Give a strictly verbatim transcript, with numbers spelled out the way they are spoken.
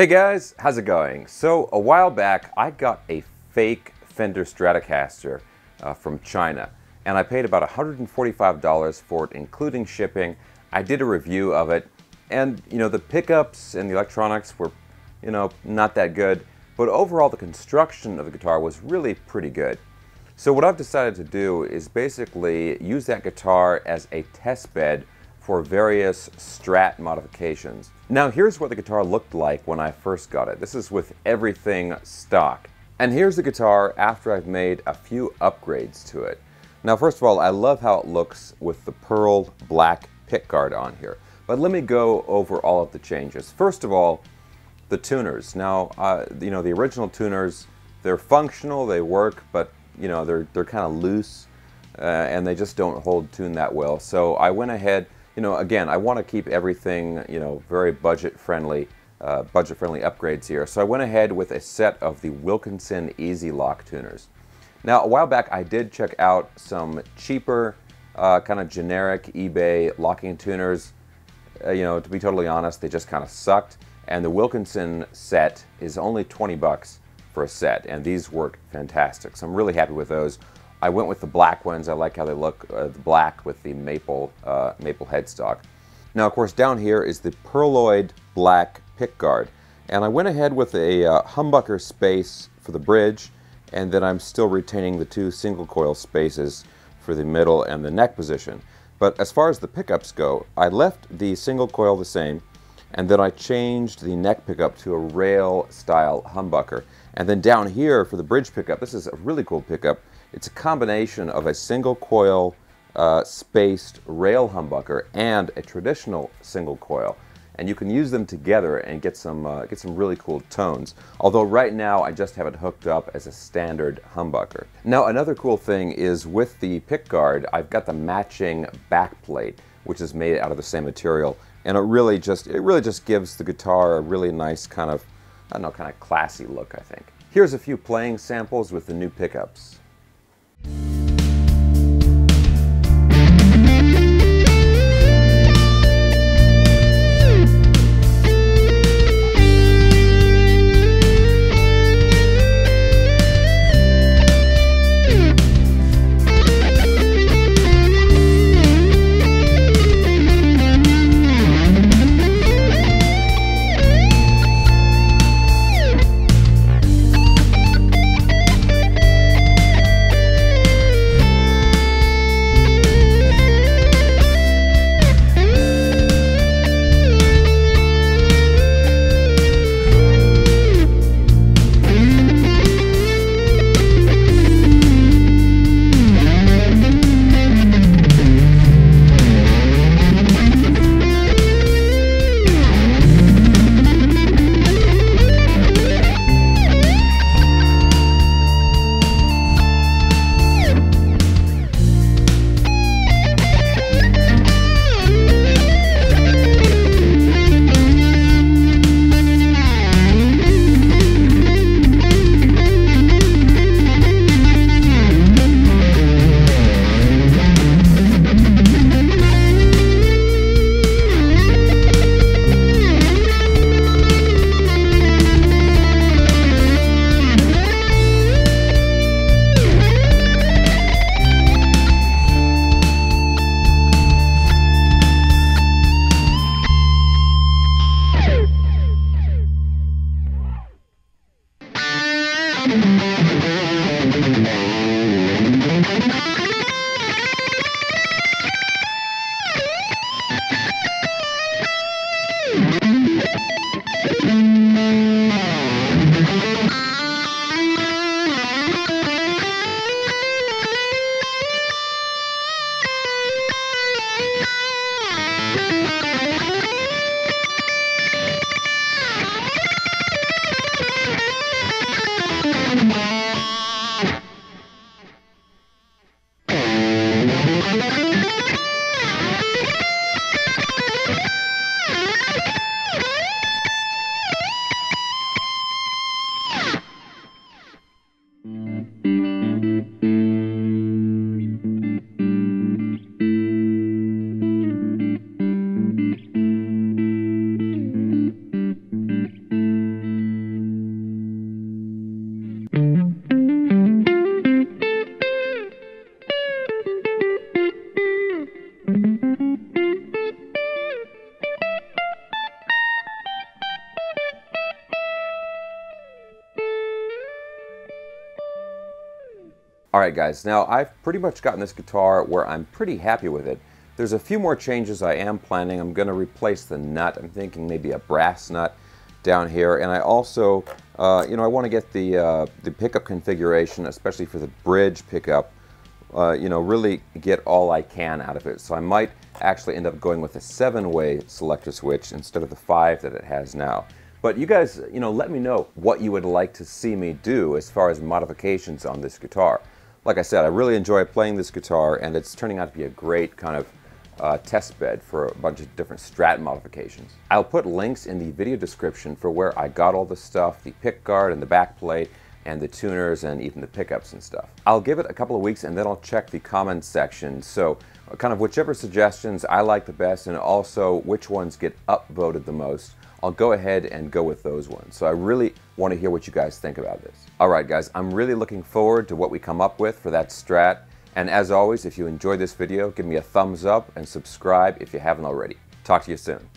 Hey guys, how's it going? So a while back, I got a fake Fender Stratocaster uh, from China, and I paid about one hundred forty-five dollars for it, including shipping. I did a review of it, and you know, the pickups and the electronics were, you know, not that good, but overall the construction of the guitar was really pretty good. So what I've decided to do is basically use that guitar as a test bed for various Strat modifications. Now here's what the guitar looked like when I first got it. This is with everything stock. And here's the guitar after I've made a few upgrades to it. Now first of all, I love how it looks with the pearl black pickguard on here. But let me go over all of the changes. First of all, the tuners. Now, uh, you know, the original tuners, they're functional, they work, but you know, they're, they're kind of loose uh, and they just don't hold tune that well. So I went ahead, you know, again, I want to keep everything, you know, very budget-friendly, uh, budget-friendly upgrades here. So I went ahead with a set of the Wilkinson Easy Lock tuners. Now, a while back, I did check out some cheaper, uh, kind of generic eBay locking tuners. Uh, you know, to be totally honest, they just kind of sucked. And the Wilkinson set is only twenty bucks. For a set, and these work fantastic. So I'm really happy with those. I went with the black ones. I like how they look, uh, the black with the maple uh, maple headstock. Now, of course, down here is the pearloid black pickguard, and I went ahead with a uh, humbucker space for the bridge, and then I'm still retaining the two single coil spaces for the middle and the neck position. But as far as the pickups go, I left the single coil the same, and then I changed the neck pickup to a rail style humbucker. And then down here for the bridge pickup, this is a really cool pickup. It's a combination of a single coil uh, spaced rail humbucker and a traditional single coil. And you can use them together and get some, uh, get some really cool tones. Although right now I just have it hooked up as a standard humbucker. Now another cool thing is with the pickguard, I've got the matching backplate, which is made out of the same material. And it really just it really just gives the guitar a really nice kind of, I don't know, kind of classy look, I think. Here's a few playing samples with the new pickups. Thank mm -hmm. you. Alright guys, now I've pretty much gotten this guitar where I'm pretty happy with it. There's a few more changes I am planning. I'm going to replace the nut. I'm thinking maybe a brass nut down here, and I also, uh, you know, I want to get the, uh, the pickup configuration, especially for the bridge pickup, uh, you know, really get all I can out of it. So I might actually end up going with a seven-way selector switch instead of the five that it has now. But you guys, you know, let me know what you would like to see me do as far as modifications on this guitar. Like I said, I really enjoy playing this guitar, and it's turning out to be a great kind of uh, test bed for a bunch of different Strat modifications. I'll put links in the video description for where I got all the stuff, the pick guard and the back plate, and the tuners and even the pickups and stuff. I'll give it a couple of weeks and then I'll check the comments section. So kind of whichever suggestions I like the best and also which ones get upvoted the most, I'll go ahead and go with those ones. So I really want to hear what you guys think about this. All right guys, I'm really looking forward to what we come up with for that Strat. And as always, if you enjoyed this video, give me a thumbs up and subscribe if you haven't already. Talk to you soon.